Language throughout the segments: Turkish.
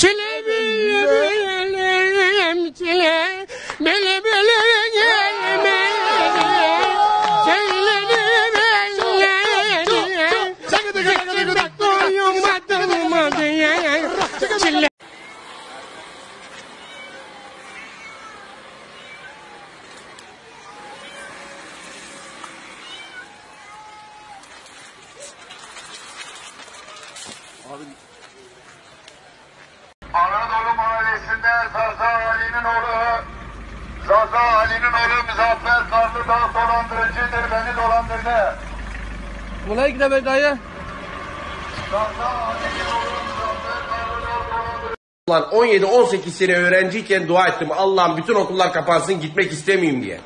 Çile bülbülüm çile, bülbülüm bülbül gelme. Söyledim ellerim, çıktık doyumadım adıyım. Çile. Anadolu Mahallesi'nde Zaza Ali'nin oğlu Muzaffer Karlı daha dolandırıcıdır, beni dolandırdı. Buna gide be dayı. Zaza Ali'nin oğlu Muzaffer Karlı daha dolandırıcı. 17-18 sene öğrenciyken dua ettim. Allah'ım bütün okullar kapansın, gitmek istemeyeyim diye.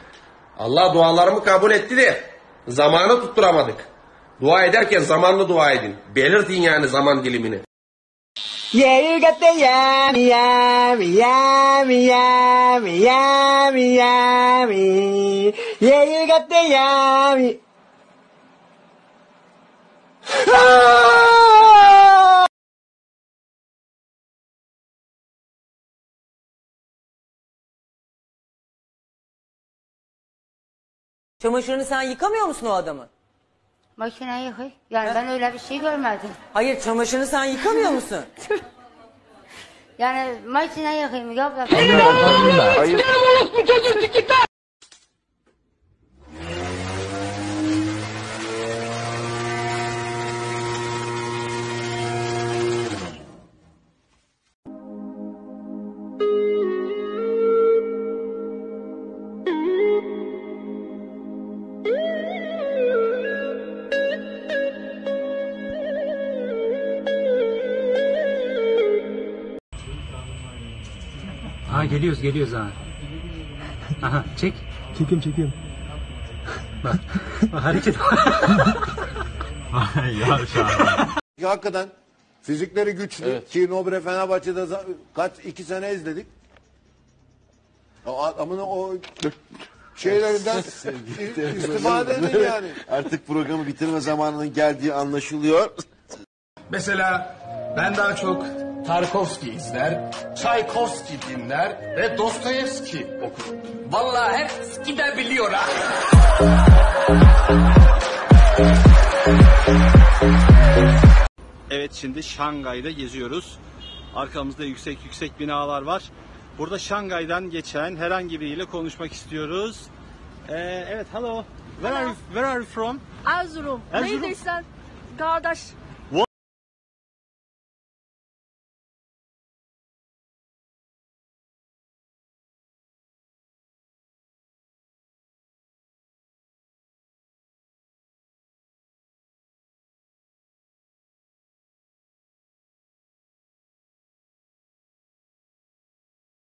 Allah dualarımı kabul etti de zamanı tutturamadık. Dua ederken zamanlı dua edin. Belirtin yani zaman dilimini. Yeah, you got the yummy, yummy, yummy, yummy, yummy, yummy. Yeah, you got the yummy. Çamaşırını sen yıkamıyor musun o adamı? Makine yıkıyor. Yani ben öyle bir şey görmedim. Hayır, çamaşırını sen yıkamıyor musun? Yani makine yıkayım. Yapma. Hayır. Ha, geliyoruz ha. Aha, çek. Çekim. Bak hareket. Ya hakikaten fizikleri güçlü. Evet. Ki Nobre Fenerbahçe'de kaç 2 sene izledik. Ama o şeylerinden istifade edin yani. Artık programı bitirme zamanının geldiği anlaşılıyor. Mesela ben daha çok Tarkovsky izler, Tchaikovsky dinler ve Dostoyevski okur. Vallahi hep gidebiliyor ha. Evet, şimdi Şangay'da geziyoruz. Arkamızda yüksek binalar var. Burada Şangay'dan geçen herhangi biriyle konuşmak istiyoruz. Evet, hello. Where are you from? Erzurum. Neydi sen? Kardeş.